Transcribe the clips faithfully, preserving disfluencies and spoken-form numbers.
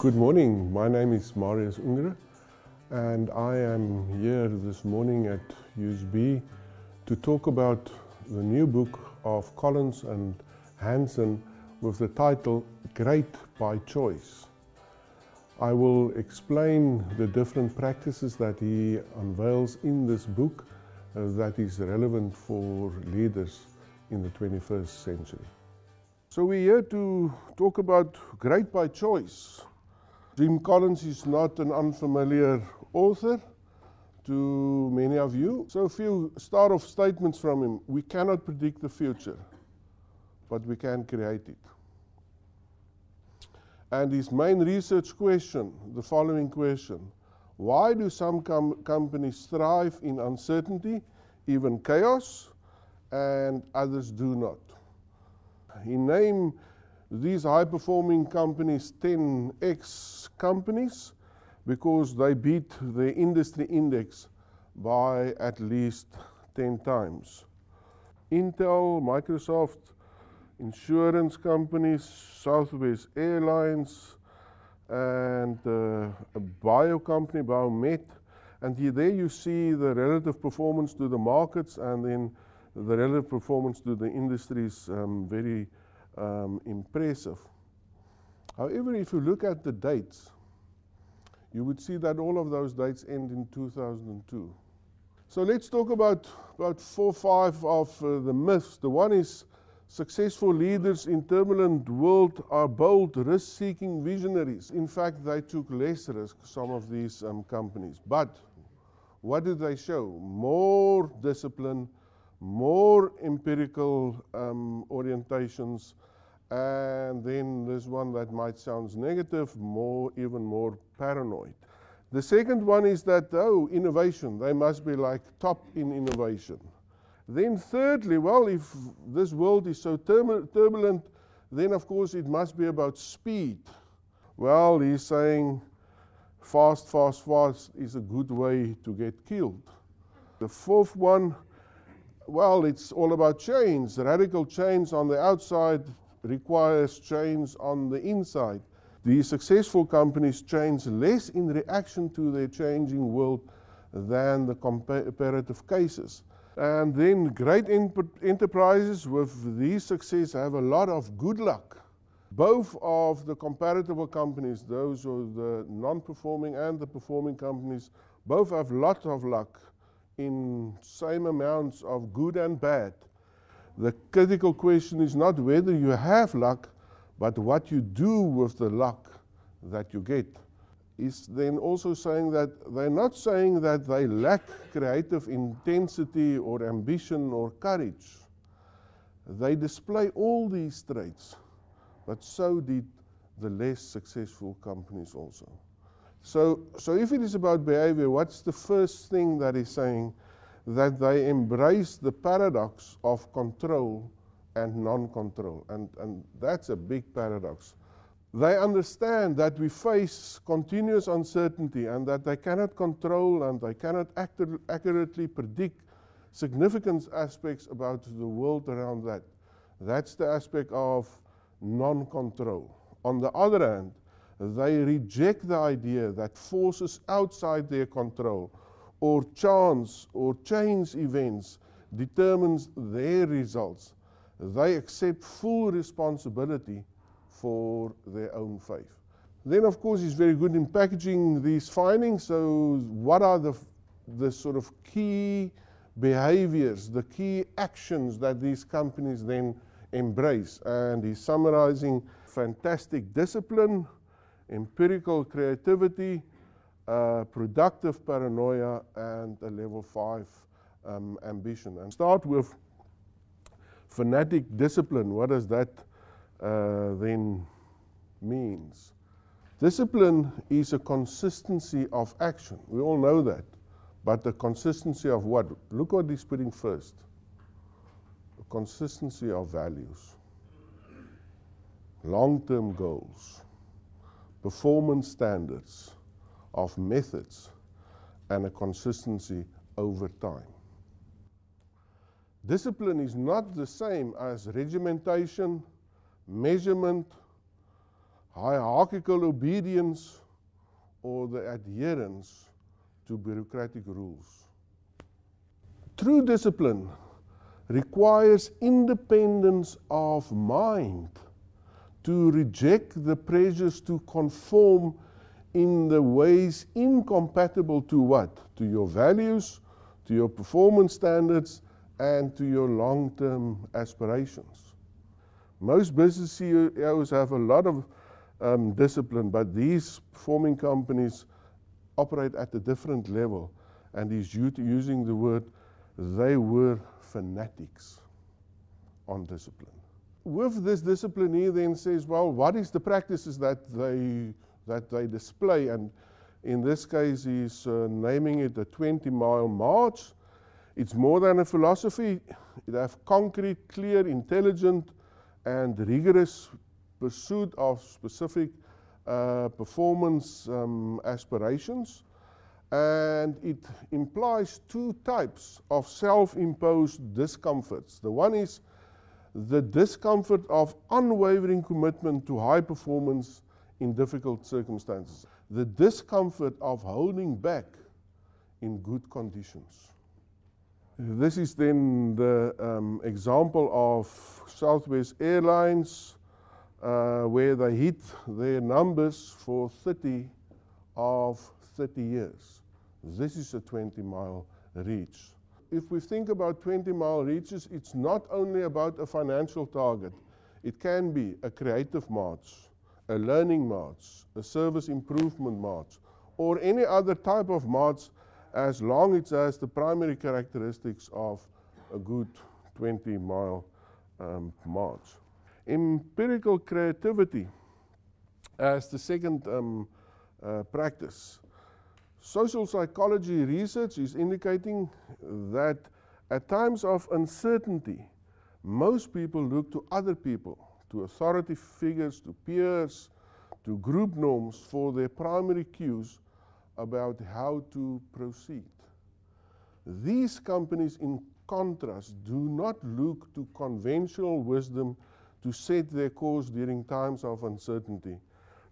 Good morning, my name is Marius Ungere and I am here this morning at U S B to talk about the new book of Collins and Hansen with the title Great by Choice. I will explain the different practices that he unveils in this book uh, that is relevant for leaders in the twenty-first century. So we're here to talk about Great by Choice. Jim Collins is not an unfamiliar author to many of you. So a few start-off statements from him. We cannot predict the future, but we can create it. And his main research question, the following question: why do some com companies thrive in uncertainty, even chaos, and others do not? He named these high-performing companies ten X companies because they beat the industry index by at least ten times. Intel, Microsoft, insurance companies, Southwest Airlines, and uh, a bio company, Biomet. And here, there you see the relative performance to the markets and then the relative performance to the industry is um, very Um, impressive. However, if you look at the dates, you would see that all of those dates end in two thousand two. So let's talk about about four or five of uh, the myths. The one is successful leaders in turbulent world are bold, risk-seeking visionaries. In fact, they took less risk, some of these um, companies. But what did they show? More discipline, more empirical um, orientations, and then this one that might sound negative, more, even more paranoid. The second one is that, oh, innovation, they must be like top in innovation. Then thirdly, well, if this world is so turbulent, then of course it must be about speed. Well, he's saying fast, fast, fast is a good way to get killed. The fourth one, well, it's all about change. Radical change on the outside requires change on the inside. The successful companies change less in reaction to their changing world than the comparative cases. And then great enterprises with these success have a lot of good luck. Both of the comparable companies, those are the non-performing and the performing companies, both have lots of luck in same amounts of good and bad. The critical question is not whether you have luck, but what you do with the luck that you get. Is then also saying that they're not saying that they lack creative intensity or ambition or courage. They display all these traits, but so did the less successful companies also. So, so if it is about behavior, what's the first thing that he's saying? That they embrace the paradox of control and non-control. And, and that's a big paradox. They understand that we face continuous uncertainty and that they cannot control and they cannot accurately predict significant aspects about the world around that. That's the aspect of non-control. On the other hand, they reject the idea that forces outside their control or chance or change events determines their results. They accept full responsibility for their own fate. Then of course he's very good in packaging these findings. So what are the, the sort of key behaviors, the key actions that these companies then embrace? And he's summarizing fantastic discipline, empirical creativity, uh, productive paranoia, and a level five um, ambition. And start with fanatic discipline. What does that uh, then means? Discipline is a consistency of action. We all know that. But the consistency of what? Look what he's putting first. A consistency of values, long-term goals, performance standards, of methods, and a consistency over time. Discipline is not the same as regimentation, measurement, hierarchical obedience or the adherence to bureaucratic rules. True discipline requires independence of mind to reject the pressures to conform in the ways incompatible to what? To your values, to your performance standards, and to your long-term aspirations. Most business C E Os have a lot of um, discipline, but these performing companies operate at a different level, and he's using the word, they were fanatics on discipline. With this discipline, he then says, well, what is the practices that they, that they display? And in this case, he's uh, naming it a twenty mile march. It's more than a philosophy. They have concrete, clear, intelligent, and rigorous pursuit of specific uh, performance um, aspirations. And it implies two types of self-imposed discomforts. The one is the discomfort of unwavering commitment to high performance in difficult circumstances. The discomfort of holding back in good conditions. This is then the um, example of Southwest Airlines, uh, where they hit their numbers for thirty of thirty years. This is a twenty mile reach. If we think about twenty mile reaches, it's not only about a financial target. It can be a creative march, a learning march, a service improvement march, or any other type of march, as long as it has the primary characteristics of a good twenty mile um, march. Empirical creativity as the second um, uh, practice. Social psychology research is indicating that at times of uncertainty, most people look to other people, to authority figures, to peers, to group norms for their primary cues about how to proceed. These companies, in contrast, do not look to conventional wisdom to set their course during times of uncertainty,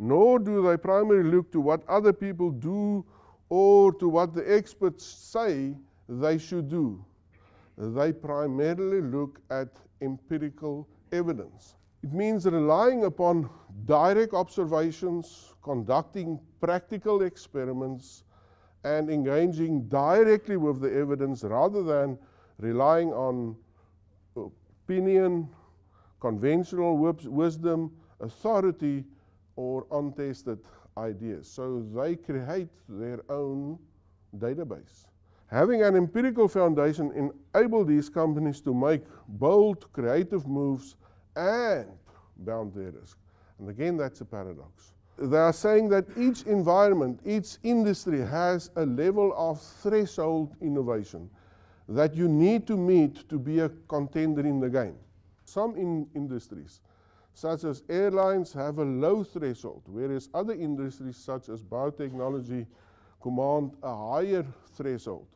nor do they primarily look to what other people do or to what the experts say they should do. They primarily look at empirical evidence. It means relying upon direct observations, conducting practical experiments, and engaging directly with the evidence rather than relying on opinion, conventional wisdom, authority, or untested ideas. So they create their own database. Having an empirical foundation enables these companies to make bold, creative moves and bound their risk. And again, that's a paradox. They are saying that each environment, each industry has a level of threshold innovation that you need to meet to be a contender in the game. Some in industries, such as airlines, have a low threshold, whereas other industries, such as biotechnology, command a higher threshold.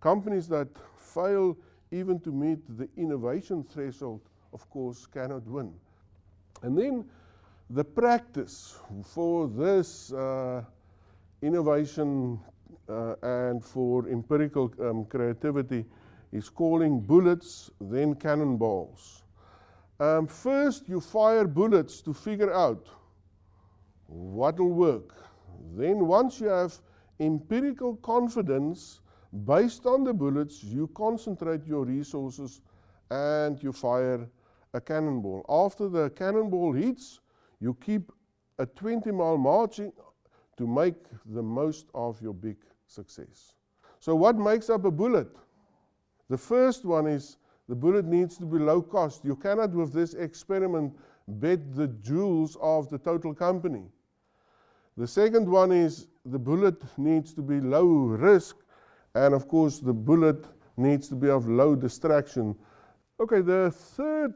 Companies that fail even to meet the innovation threshold, of course, cannot win. And then the practice for this uh, innovation uh, and for empirical um, creativity is calling bullets, then cannonballs. Um, first, you fire bullets to figure out what will work. Then once you have empirical confidence based on the bullets, you concentrate your resources and you fire a cannonball. After the cannonball hits, you keep a twenty mile march to make the most of your big success. So what makes up a bullet? The first one is the bullet needs to be low cost. You cannot with this experiment bet the jewels of the total company. The second one is the bullet needs to be low risk, and of course the bullet needs to be of low distraction. Okay, the third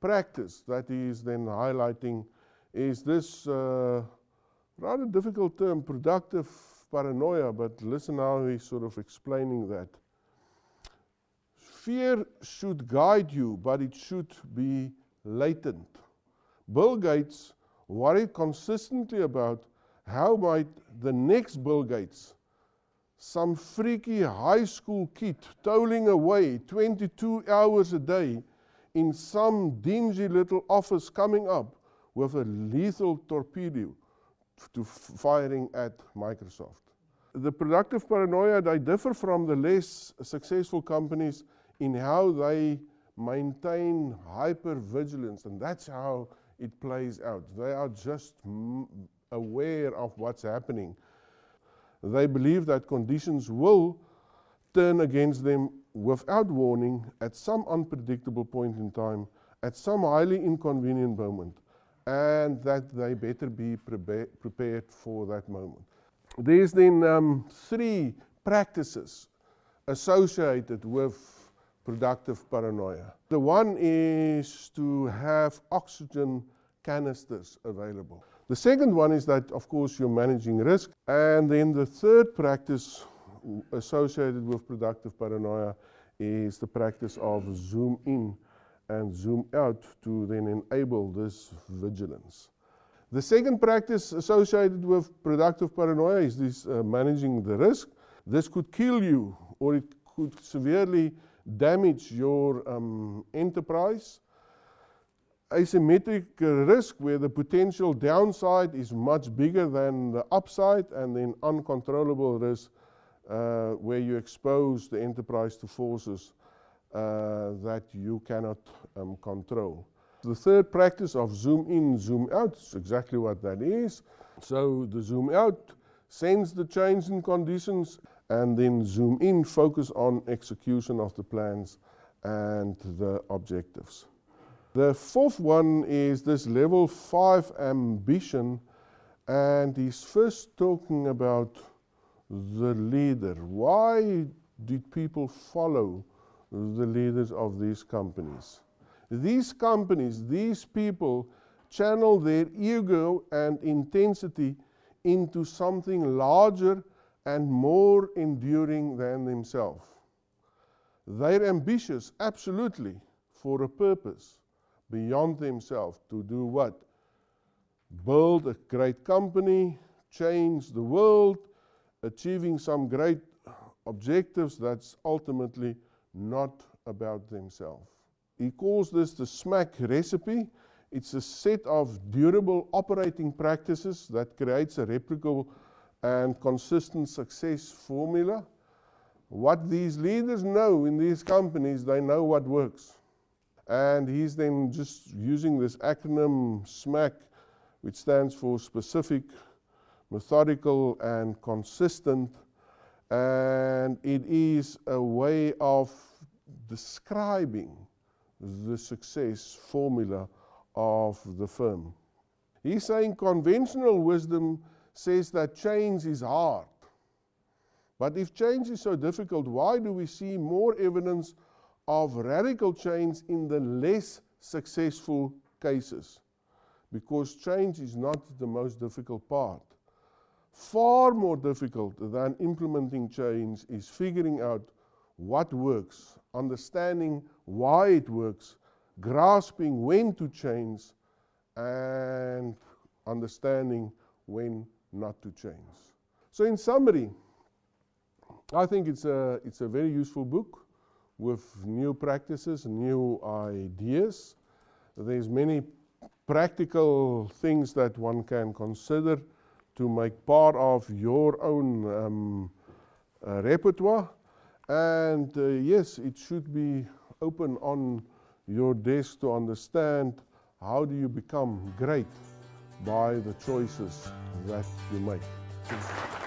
practice that he is then highlighting is this uh, rather difficult term, productive paranoia, but listen how he's sort of explaining that. Fear should guide you, but it should be latent. Bill Gates worried consistently about how might the next Bill Gates, some freaky high school kid toiling away twenty-two hours a day in some dingy little office, coming up with a lethal torpedo to firing at Microsoft. The productive paranoia, they differ from the less successful companies in how they maintain hypervigilance, and that's how it plays out. They are just m aware of what's happening. They believe that conditions will turn against them without warning at some unpredictable point in time, at some highly inconvenient moment, and that they better be prepare, prepared for that moment. There's then um, three practices associated with productive paranoia. The one is to have oxygen canisters available. The second one is that, of course, you're managing risk. And then the third practice associated with productive paranoia is the practice of zoom in and zoom out to then enable this vigilance. The second practice associated with productive paranoia is this uh, managing the risk. This could kill you, or it could severely damage your um, enterprise. Asymmetric risk, where the potential downside is much bigger than the upside, and then uncontrollable risk, uh, where you expose the enterprise to forces uh, that you cannot um, control. The third practice of zoom in, zoom out is exactly what that is. So the zoom out, sense the change in conditions, and then zoom in, focus on execution of the plans and the objectives. The fourth one is this level five ambition, and he's first talking about the leader. Why did people follow the leaders of these companies? These companies, these people, channel their ego and intensity into something larger and more enduring than themselves. They're ambitious, absolutely, for a purpose beyond themselves, to do what? Build a great company, change the world, achieving some great objectives that's ultimately not about themselves. He calls this the SMAC recipe. It's a set of durable operating practices that creates a replicable and consistent success formula. What these leaders know in these companies, they know what works. And he's then just using this acronym SMAC, which stands for specific, methodical, and consistent. And it is a way of describing the success formula of the firm. He's saying conventional wisdom says that change is hard. But if change is so difficult, why do we see more evidence of radical change in the less successful cases? Because change is not the most difficult part. Far more difficult than implementing change is figuring out what works, understanding why it works, grasping when to change, and understanding when not to change. So in summary, I think it's a, it's a very useful book with new practices, new ideas. There's many practical things that one can consider to make part of your own um, uh, repertoire. And uh, yes, it should be open on your desk to understand how do you become great by the choices that you make.